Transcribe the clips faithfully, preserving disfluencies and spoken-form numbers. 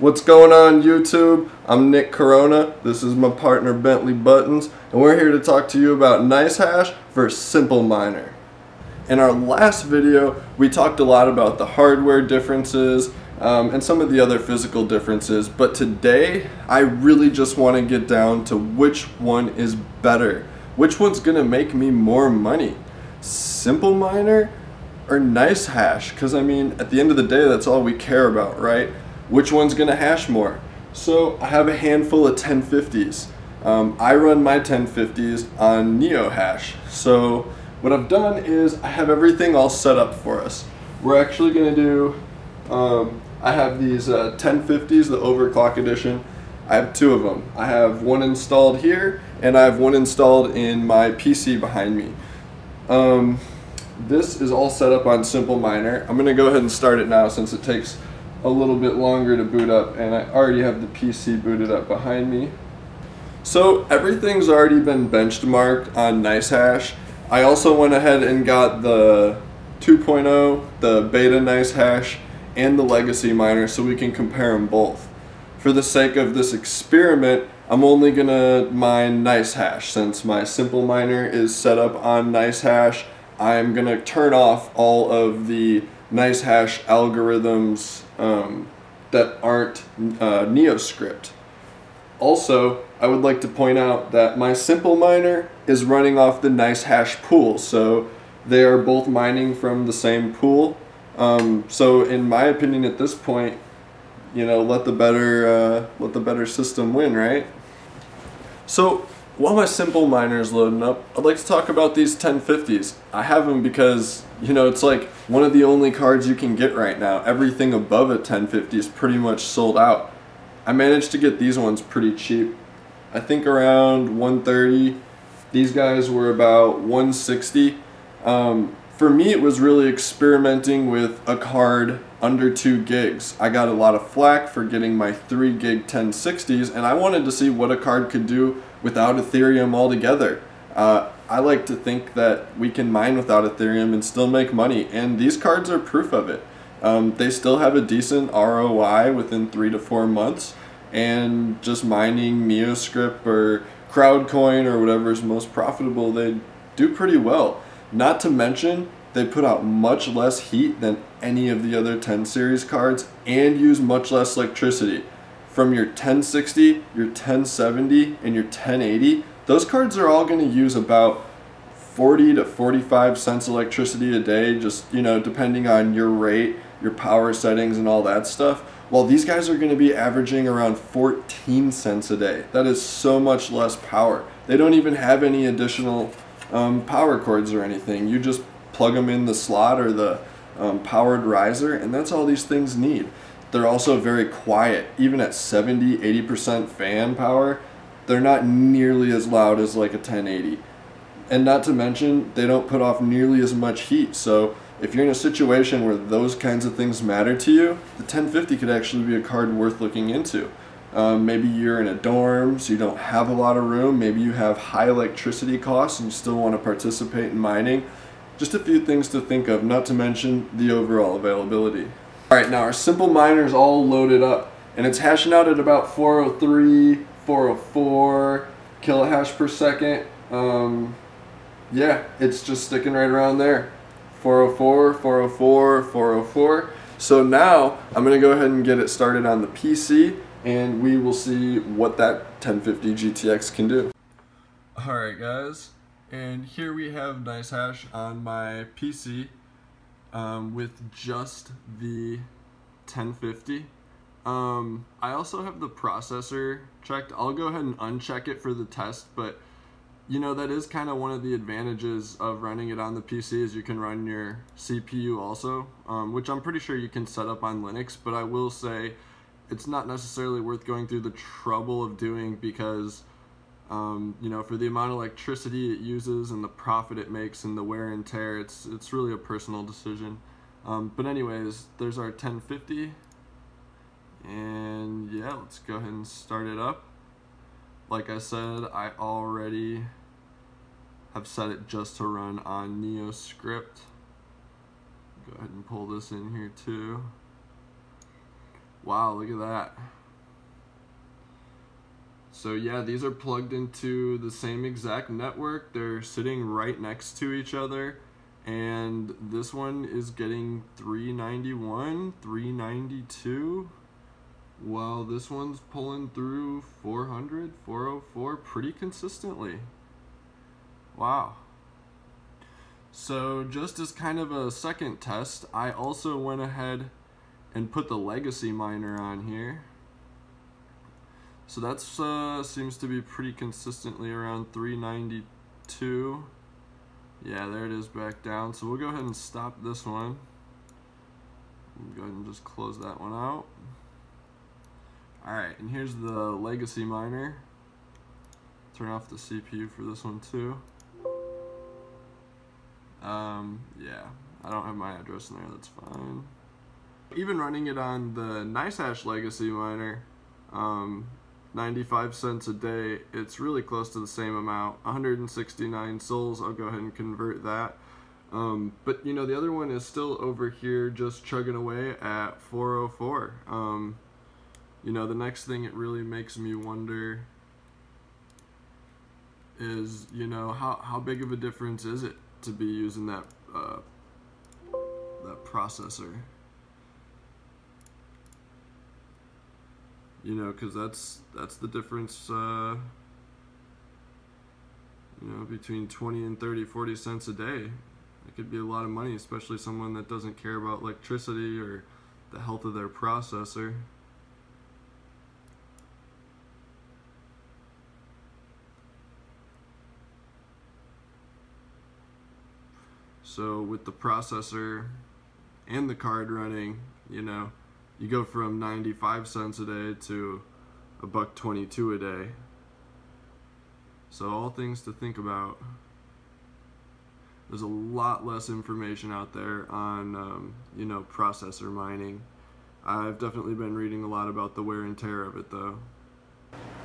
What's going on, YouTube? I'm Nick Corona. This is my partner Bentley Buttons, and we're here to talk to you about NiceHash versus Simple Miner. In our last video, we talked a lot about the hardware differences um, and some of the other physical differences, but today I really just want to get down to which one is better. Which one's gonna make me more money? Simple Miner or NiceHash? Because I mean, at the end of the day, that's all we care about, right? Which one's gonna hash more? So I have a handful of ten fifties. Um, I run my ten fifties on NeoHash. So what I've done is I have everything all set up for us. We're actually gonna do, um, I have these uh, ten fifties, the overclock edition. I have two of them. I have one installed here and I have one installed in my P C behind me. Um, this is all set up on Simple Miner. I'm gonna go ahead and start it now since it takes a little bit longer to boot up, and I already have the P C booted up behind me. So everything's already been benchmarked on NiceHash. I also went ahead and got the two point oh, the beta NiceHash, and the legacy miner so we can compare them both. For the sake of this experiment, I'm only gonna mine NiceHash. Since my Simple Miner is set up on NiceHash, I'm gonna turn off all of the NiceHash algorithms um, that aren't uh, NeoScript. Also, I would like to point out that my Simple Miner is running off the NiceHash pool, so they are both mining from the same pool. Um, so, in my opinion, at this point, you know, let the better uh, let the better system win, right? So, while my Simple Miner is loading up, I'd like to talk about these ten fifties. I have them because, you know, it's like one of the only cards you can get right now. Everything above a ten fifty is pretty much sold out. I managed to get these ones pretty cheap. I think around one thirty. These guys were about one sixty. Um, for me, it was really experimenting with a card under two gigs. I got a lot of flack for getting my three gig ten sixties, and I wanted to see what a card could do without Ethereum altogether. Uh, I like to think that we can mine without Ethereum and still make money, and these cards are proof of it. Um, they still have a decent R O I within three to four months, and just mining NeoScript or Crowdcoin or whatever is most profitable, they do pretty well. Not to mention, they put out much less heat than any of the other ten series cards and use much less electricity. From your ten sixty, your ten seventy, and your ten eighty, those cards are all going to use about forty to forty-five cents electricity a day, just, you know, depending on your rate, your power settings, and all that stuff. While these guys are going to be averaging around fourteen cents a day. That is so much less power. They don't even have any additional um, power cords or anything. You just plug them in the slot or the um, powered riser, and that's all these things need. They're also very quiet. Even at seventy, eighty percent fan power, they're not nearly as loud as like a ten eighty. And not to mention, they don't put off nearly as much heat. So if you're in a situation where those kinds of things matter to you, the ten fifty could actually be a card worth looking into. Um, maybe you're in a dorm, so you don't have a lot of room. Maybe you have high electricity costs and you still want to participate in mining. Just a few things to think of, not to mention the overall availability. Alright, now our Simple Miner's all loaded up, and it's hashing out at about four oh three, four oh four kilohash per second. Um, yeah, it's just sticking right around there. four oh four, four oh four, four oh four. So now I'm going to go ahead and get it started on the P C, and we will see what that ten fifty G T X can do. Alright guys, and here we have NiceHash on my P C. Um, with just the ten fifty. Um, I also have the processor checked. I'll go ahead and uncheck it for the test, but you know, that is kind of one of the advantages of running it on the P C is you can run your C P U also, um, which I'm pretty sure you can set up on Linux, but I will say it's not necessarily worth going through the trouble of doing because Um, you know, for the amount of electricity it uses and the profit it makes and the wear and tear, it's it's really a personal decision. Um, but anyways, there's our ten fifty, and yeah, let's go ahead and start it up. Like I said, I already have set it just to run on NeoScript. Go ahead and pull this in here too. Wow, look at that. So yeah, these are plugged into the same exact network. They're sitting right next to each other. And this one is getting three ninety-one, three ninety-two. While this one's pulling through four hundred, four oh four pretty consistently. Wow. So just as kind of a second test, I also went ahead and put the legacy miner on here. So that uh, seems to be pretty consistently around three ninety-two. Yeah, there it is back down. So we'll go ahead and stop this one. Go ahead and just close that one out. Alright, and here's the legacy miner. Turn off the C P U for this one too. Um, yeah, I don't have my address in there, that's fine. Even running it on the NiceHash legacy miner, um, ninety-five cents a day, it's really close to the same amount, one hundred sixty-nine souls. I'll go ahead and convert that. Um, but you know, the other one is still over here just chugging away at four oh four. Um, you know, the next thing it really makes me wonder is, you know, how, how big of a difference is it to be using that, uh, that processor? You know, because that's that's the difference, uh, you know, between twenty and thirty, forty cents a day. It could be a lot of money, especially someone that doesn't care about electricity or the health of their processor. So with the processor and the card running, you know, you go from ninety-five cents a day to a buck twenty-two a day. So all things to think about. There's a lot less information out there on, um, you know, processor mining. I've definitely been reading a lot about the wear and tear of it though.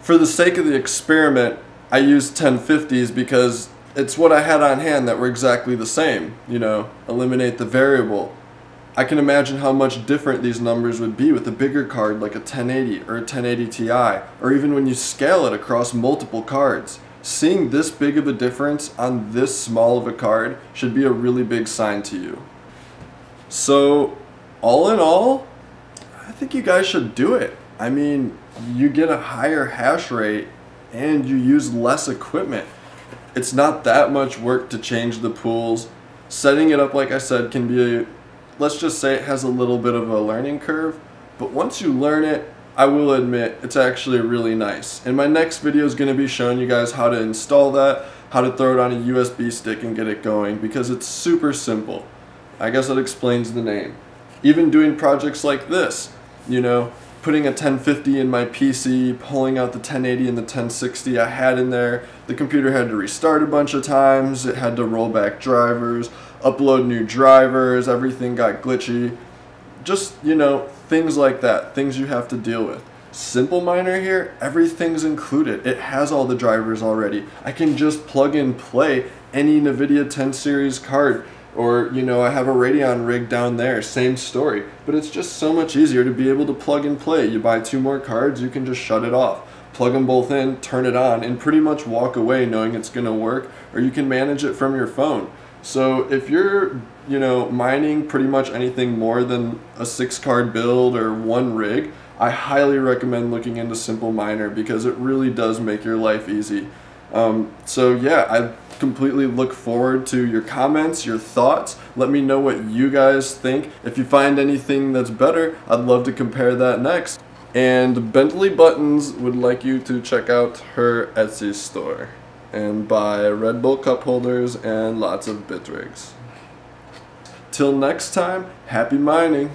For the sake of the experiment, I used ten fifties because it's what I had on hand that were exactly the same, you know, eliminate the variable. I can imagine how much different these numbers would be with a bigger card like a ten eighty or a ten eighty Ti, or even when you scale it across multiple cards. Seeing this big of a difference on this small of a card should be a really big sign to you. So, all in all, I think you guys should do it. I mean, you get a higher hash rate and you use less equipment. It's not that much work to change the pools. Setting it up, like I said, can be a let's just say it has a little bit of a learning curve, but once you learn it, I will admit it's actually really nice. And my next video is going to be showing you guys how to install that, how to throw it on a U S B stick and get it going, because it's super simple. I guess that explains the name. Even doing projects like this, you know, putting a ten fifty in my P C, pulling out the ten eighty and the ten sixty I had in there, the computer had to restart a bunch of times, it had to roll back drivers, upload new drivers, everything got glitchy. Just, you know, things like that, things you have to deal with. Simple Miner here, everything's included. It has all the drivers already. I can just plug and play any NVIDIA ten series card, or, you know, I have a Radeon rig down there, same story. But it's just so much easier to be able to plug and play. You buy two more cards, you can just shut it off. Plug them both in, turn it on, and pretty much walk away knowing it's gonna work, or you can manage it from your phone. So if you're, you know, mining pretty much anything more than a six card build or one rig, I highly recommend looking into Simple Miner because it really does make your life easy. Um, so yeah, I completely look forward to your comments, your thoughts. Let me know what you guys think. If you find anything that's better, I'd love to compare that next. And Bentley Buttons would like you to check out her Etsy store and buy Red Bull cup holders and lots of bit rigs. Till next time, happy mining!